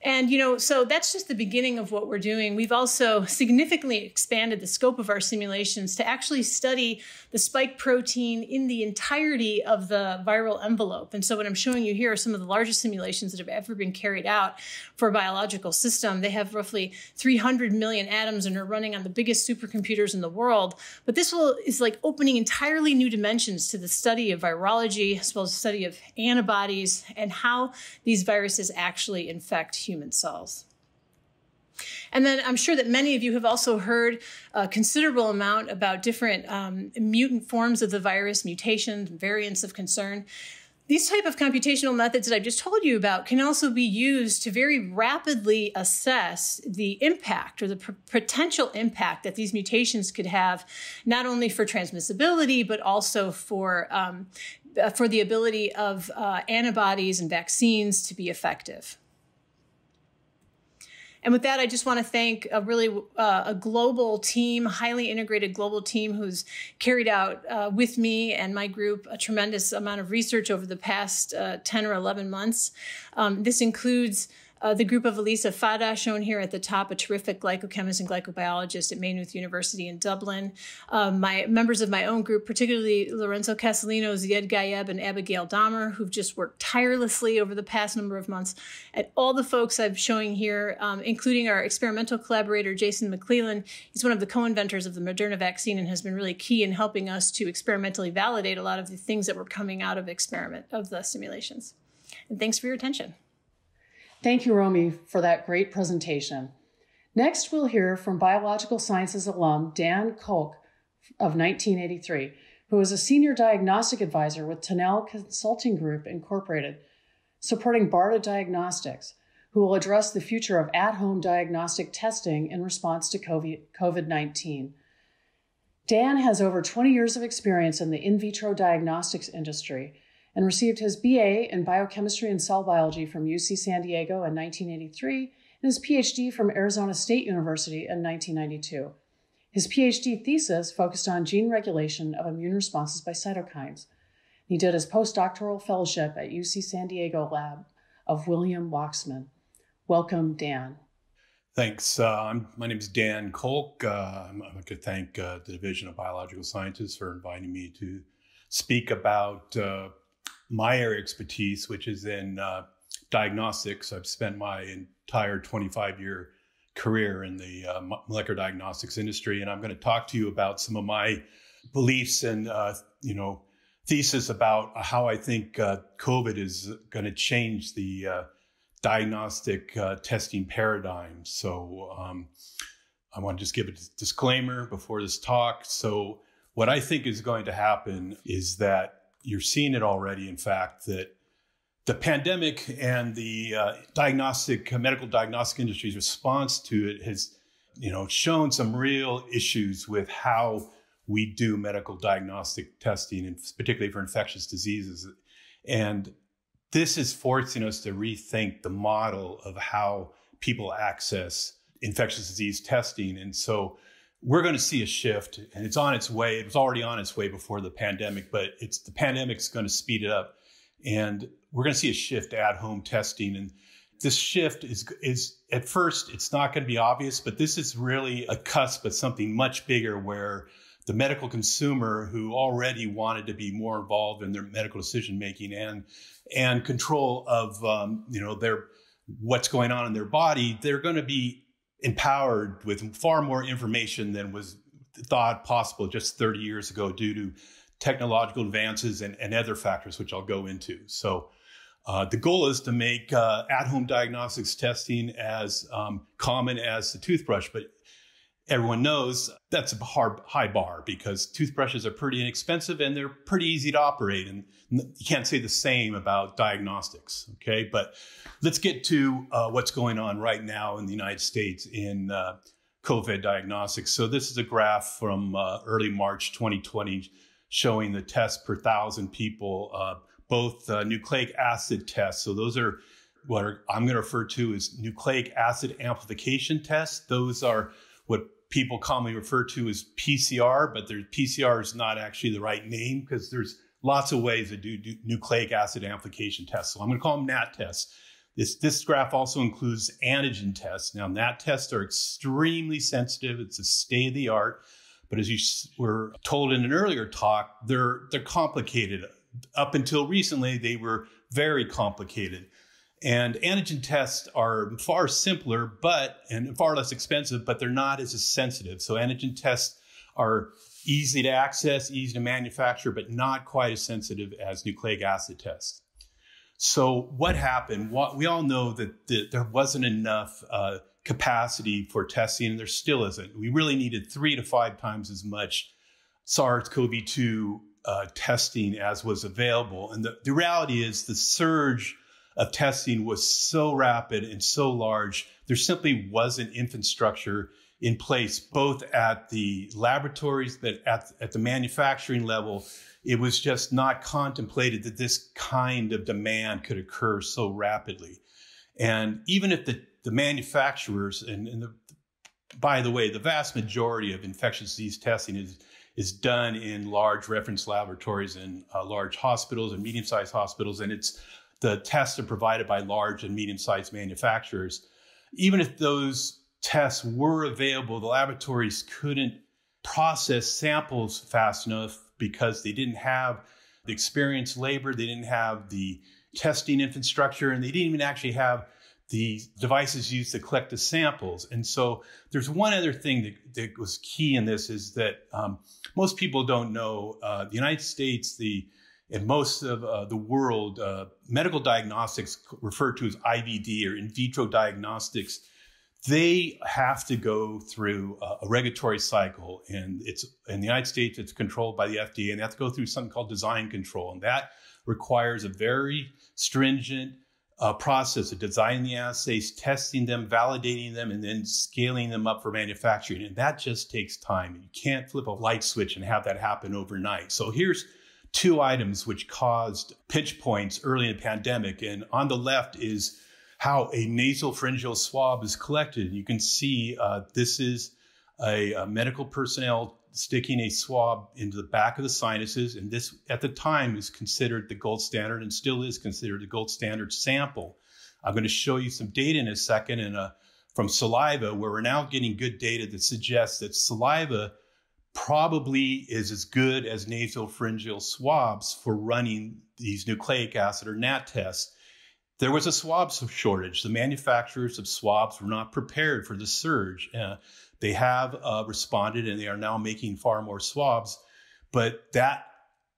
And, you know, so that's just the beginning of what we're doing. We've also significantly expanded the scope of our simulations to actually study the spike protein in the entirety of the viral envelope. And so what I'm showing you here are some of the largest simulations that have ever been carried out for a biological system. They have roughly 300 million atoms and are running on the biggest supercomputers in the world. But this is like opening entirely new dimensions to the study of virology, as well as the study of antibodies and how these viruses actually infect human cells. And then I'm sure that many of you have also heard a considerable amount about different mutant forms of the virus, mutations, variants of concern. These type of computational methods that I've just told you about can also be used to very rapidly assess the impact or the potential impact that these mutations could have, not only for transmissibility, but also for the ability of antibodies and vaccines to be effective. And with that, I just want to thank a really a global team, highly integrated global team who's carried out with me and my group a tremendous amount of research over the past 10 or 11 months. This includes the group of Elisa Fada, shown here at the top, a terrific glycochemist and glycobiologist at Maynooth University in Dublin. Members of my own group, particularly Lorenzo Casalino, Ziad Gayeb, and Abigail Dahmer, who've just worked tirelessly over the past number of months. And all the folks I'm showing here, including our experimental collaborator, Jason McClellan. He's one of the co-inventors of the Moderna vaccine and has been really key in helping us to experimentally validate a lot of the things that were coming out of the simulations. And thanks for your attention. Thank you, Romy, for that great presentation. Next, we'll hear from biological sciences alum Dan Kolk of 1983, who is a senior diagnostic advisor with Tonell Consulting Group, Incorporated, supporting BARDA Diagnostics, who will address the future of at-home diagnostic testing in response to COVID-19. Dan has over 20 years of experience in the in vitro diagnostics industry, and received his BA in biochemistry and cell biology from UC San Diego in 1983 and his PhD from Arizona State University in 1992. His PhD thesis focused on gene regulation of immune responses by cytokines. He did his postdoctoral fellowship at UC San Diego lab of William Waxman. Welcome, Dan. Thanks. My name is Dan Kolk. I'd like to thank the Division of Biological Sciences for inviting me to speak about my area expertise, which is in diagnostics. I've spent my entire 25-year career in the molecular diagnostics industry, and I'm going to talk to you about some of my beliefs and thesis about how I think COVID is going to change the diagnostic testing paradigm. So I want to just give a disclaimer before this talk. So what I think is going to happen is that you're seeing it already, in fact, that the pandemic and the medical diagnostic industry's response to it has, shown some real issues with how we do medical diagnostic testing, and particularly for infectious diseases. And this is forcing us to rethink the model of how people access infectious disease testing. And so we're going to see a shift, and it's on its way. It was already on its way before the pandemic, but the pandemic's going to speed it up. And we're going to see a shift to at-home testing. And this shift is at first, it's not going to be obvious, but this is really a cusp of something much bigger, where the medical consumer, who already wanted to be more involved in their medical decision making and control of what's going on in their body, they're going to be empowered with far more information than was thought possible just 30 years ago due to technological advances and other factors, which I'll go into. So the goal is to make at-home diagnostics testing as common as the toothbrush, but everyone knows that's a high bar, because toothbrushes are pretty inexpensive and they're pretty easy to operate. And you can't say the same about diagnostics, okay? But let's get to what's going on right now in the United States in COVID diagnostics. So this is a graph from early March 2020 showing the tests per 1,000 people, both nucleic acid tests. So those are what I'm going to refer to as nucleic acid amplification tests. Those are what people commonly refer to as PCR, but PCR is not actually the right name, because there's lots of ways to do nucleic acid amplification tests. So I'm going to call them NAT tests. This graph also includes antigen tests. Now, NAT tests are extremely sensitive. It's a state of the art. But as you were told in an earlier talk, they're complicated. Up until recently, they were very complicated. And antigen tests are far simpler, and far less expensive, but they're not as sensitive. So antigen tests are easy to access, easy to manufacture, but not quite as sensitive as nucleic acid tests. So what happened? We all know that there wasn't enough capacity for testing, and there still isn't. We really needed 3 to 5 times as much SARS-CoV-2 testing as was available. And the reality is the surge of testing was so rapid and so large, there simply wasn't infrastructure in place, both at the laboratories, but at the manufacturing level. It was just not contemplated that this kind of demand could occur so rapidly. And even if the manufacturers, by the way, the vast majority of infectious disease testing is done in large reference laboratories and large hospitals and medium-sized hospitals, and the tests are provided by large and medium-sized manufacturers. Even if those tests were available, the laboratories couldn't process samples fast enough because they didn't have the experienced labor, they didn't have the testing infrastructure, and they didn't even actually have the devices used to collect the samples. And so there's one other thing that was key in this, is that most people don't know the United States, and most of the world, medical diagnostics, referred to as IVD or in vitro diagnostics, they have to go through a regulatory cycle. And it's in the United States, it's controlled by the FDA, and they have to go through something called design control. And that requires a very stringent process of designing the assays, testing them, validating them, and then scaling them up for manufacturing. And that just takes time. You can't flip a light switch and have that happen overnight. So here's two items which caused pinch points early in the pandemic. And on the left is how a nasopharyngeal swab is collected. You can see this is a medical personnel sticking a swab into the back of the sinuses. And this, at the time, is considered the gold standard, and still is considered the gold standard sample. I'm going to show you some data in a second from saliva, where we're now getting good data that suggests that saliva probably is as good as nasopharyngeal swabs for running these nucleic acid or NAT tests. There was a swab shortage. The manufacturers of swabs were not prepared for the surge. They have responded, and they are now making far more swabs, but that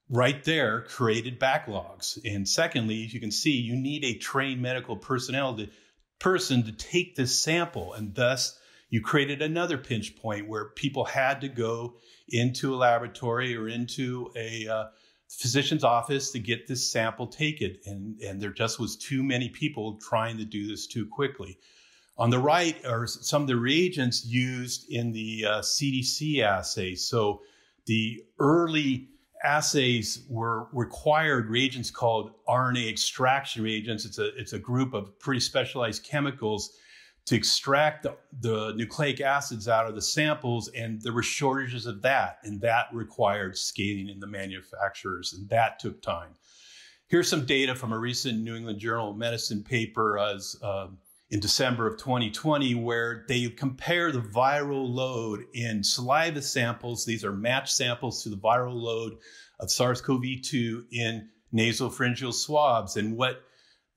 right there created backlogs. And secondly, as you can see, you need a trained medical person to take this sample, and thus you created another pinch point where people had to go into a laboratory or into a physician's office to get this sample taken, and there just was too many people trying to do this too quickly. On the right are some of the reagents used in the CDC assay. So the early assays were required reagents called RNA extraction reagents. It's a group of pretty specialized chemicals to extract the nucleic acids out of the samples, and there were shortages of that, and that required scaling in the manufacturers, and that took time. Here's some data from a recent New England Journal of Medicine paper as in December of 2020, where they compare the viral load in saliva samples, these are matched samples, to the viral load of SARS-CoV-2 in nasopharyngeal swabs. And what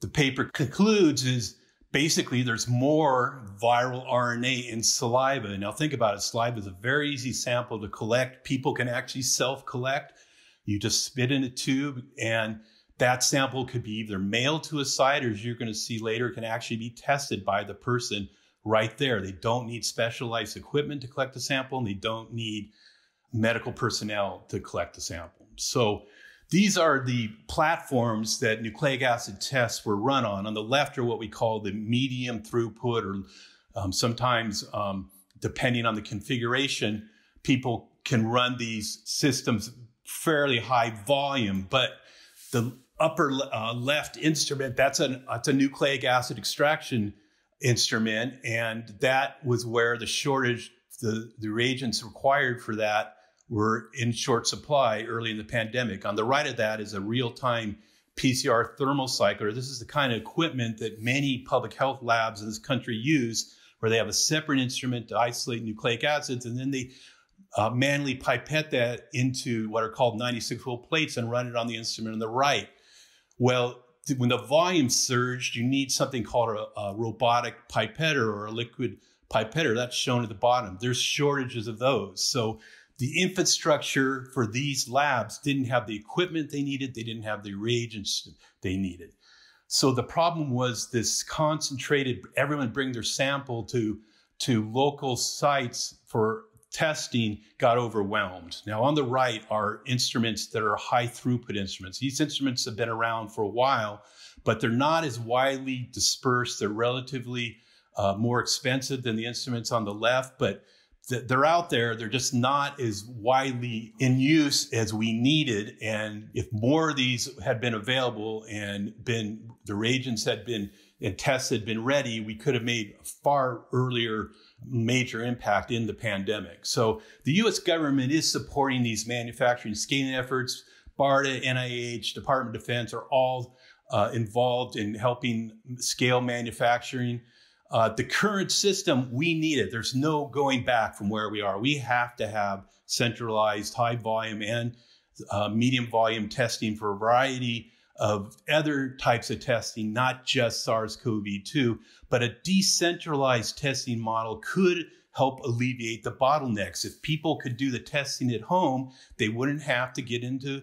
the paper concludes is basically there's more viral RNA in saliva. Now think about it, saliva is a very easy sample to collect. People can actually self-collect. You just spit in a tube, and that sample could be either mailed to a site, or as you're going to see later, can actually be tested by the person right there. They don't need specialized equipment to collect the sample, and they don't need medical personnel to collect the sample. So these are the platforms that nucleic acid tests were run on. On the left are what we call the medium throughput, or sometimes, depending on the configuration, people can run these systems fairly high volume, but the upper left instrument, that's a nucleic acid extraction instrument, and that was where the shortage, the reagents required for that were in short supply early in the pandemic. On the right of that is a real-time PCR thermal cycler. This is the kind of equipment that many public health labs in this country use, where they have a separate instrument to isolate nucleic acids, and then they manually pipette that into what are called 96-well plates and run it on the instrument on the right. Well, when the volume surged, you need something called a robotic pipetter or a liquid pipetter. That's shown at the bottom. There's shortages of those. So the infrastructure for these labs didn't have the equipment they needed. They didn't have the reagents they needed. So the problem was this concentrated, everyone bring their sample to local sites for testing got overwhelmed. Now on the right are instruments that are high throughput instruments. These instruments have been around for a while, but they're not as widely dispersed. They're relatively more expensive than the instruments on the left, but they're out there. They're just not as widely in use as we needed. And if more of these had been available and been, the reagents had been, and tests had been ready, we could have made a far earlier major impact in the pandemic. So the US government is supporting these manufacturing scaling efforts. BARDA, NIH, Department of Defense are all involved in helping scale manufacturing. The current system, we need it. There's no going back from where we are. We have to have centralized high volume and medium volume testing for a variety of other types of testing, not just SARS-CoV-2, but a decentralized testing model could help alleviate the bottlenecks. If people could do the testing at home, they wouldn't have to get into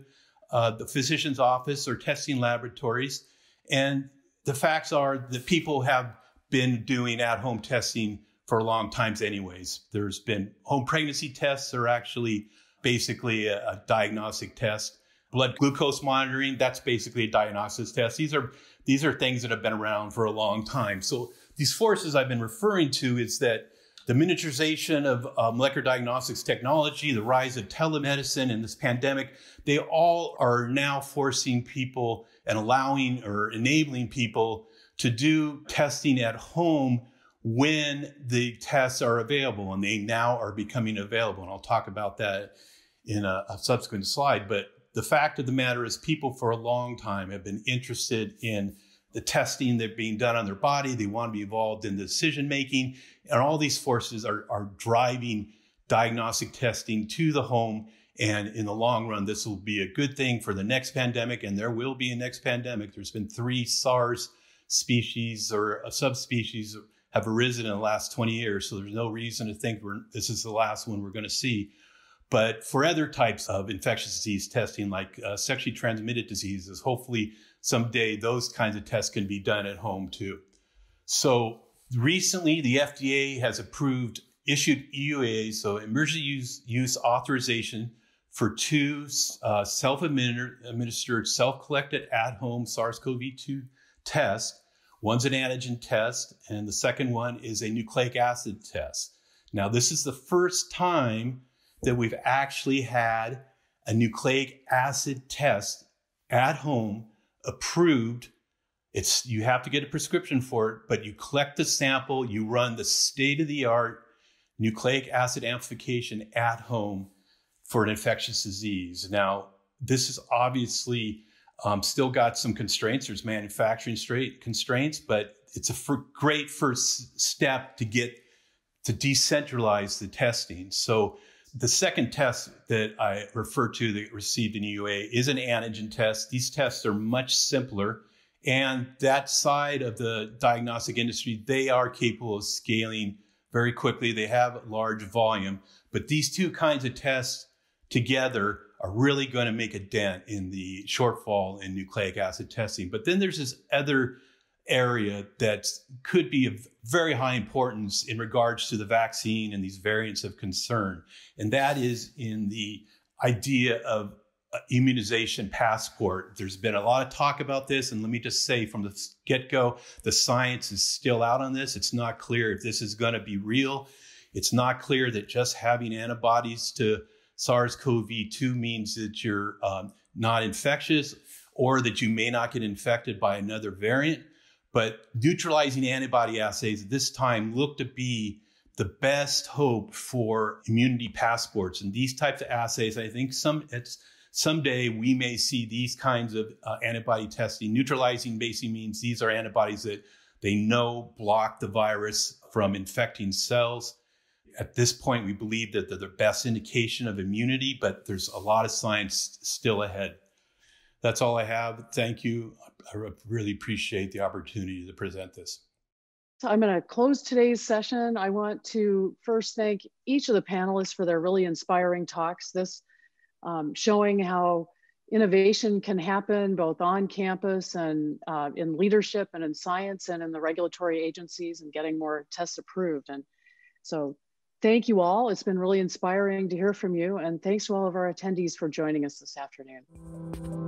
the physician's office or testing laboratories. And the facts are that people have been doing at-home testing for a long time anyways. There's been home pregnancy tests are actually basically a diagnostic test. Blood glucose monitoring, that's basically a diagnosis test. These are things that have been around for a long time. So these forces I've been referring to is that the miniaturization of molecular diagnostics technology, the rise of telemedicine and this pandemic, they all are now forcing people and allowing or enabling people to do testing at home when the tests are available, and they now are becoming available. And I'll talk about that in a subsequent slide, but the fact of the matter is people for a long time have been interested in the testing that's being done on their body. They want to be involved in decision making, and all these forces are driving diagnostic testing to the home. And in the long run, this will be a good thing for the next pandemic. And there will be a next pandemic. There's been 3 SARS species or subspecies have arisen in the last 20 years. So there's no reason to think this is the last one we're going to see. But for other types of infectious disease testing, like sexually transmitted diseases, hopefully someday those kinds of tests can be done at home too. So recently, the FDA has issued EUAs, so emergency use authorization, for 2 self-administered, self-collected at-home SARS-CoV-2 tests. One's an antigen test, and the second one is a nucleic acid test. Now, this is the first time that we've actually had a nucleic acid test at home approved. You have to get a prescription for it, but you collect the sample, you run the state-of-the-art nucleic acid amplification at home for an infectious disease. Now, this is obviously still got some constraints. There's manufacturing constraints, but it's a great first step to decentralize the testing. So the second test that I refer to that received an EUA is an antigen test. These tests are much simpler, and that side of the diagnostic industry, they are capable of scaling very quickly. They have large volume, but these two kinds of tests together are really going to make a dent in the shortfall in nucleic acid testing. But then there's this other area that could be of very high importance in regards to the vaccine and these variants of concern. And that is in the idea of immunization passport. There's been a lot of talk about this. And let me just say from the get-go, the science is still out on this. It's not clear if this is going to be real. It's not clear that just having antibodies to SARS-CoV-2 means that you're not infectious or that you may not get infected by another variant. But neutralizing antibody assays at this time look to be the best hope for immunity passports. And these types of assays, I think someday we may see these kinds of antibody testing. Neutralizing basically means these are antibodies that they know block the virus from infecting cells. At this point, we believe that they're the best indication of immunity, but there's a lot of science still ahead. That's all I have. Thank you. I really appreciate the opportunity to present this. So I'm going to close today's session. I want to first thank each of the panelists for their really inspiring talks. This showing how innovation can happen both on campus and in leadership and in science and in the regulatory agencies and getting more tests approved. And so thank you all. It's been really inspiring to hear from you. And thanks to all of our attendees for joining us this afternoon.